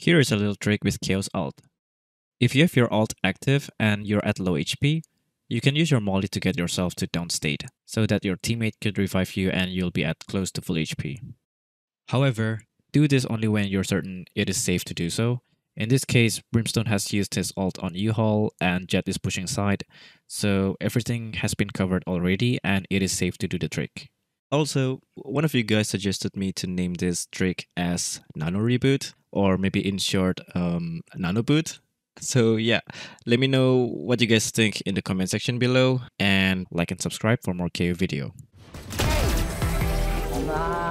Here is a little trick with Chaos Alt. If you have your Alt active and you're at low HP, you can use your molly to get yourself to down state, so that your teammate could revive you and you'll be at close to full HP. However, do this only when you're certain it is safe to do so. In this case, Brimstone has used his Alt on U-Haul and Jet is pushing side, so everything has been covered already and it is safe to do the trick. Also, one of you guys suggested me to name this trick as Nano Reboot, or maybe in short, Nanoboot. So yeah, let me know what you guys think in the comment section below, and like and subscribe for more KAY/O video. Bye.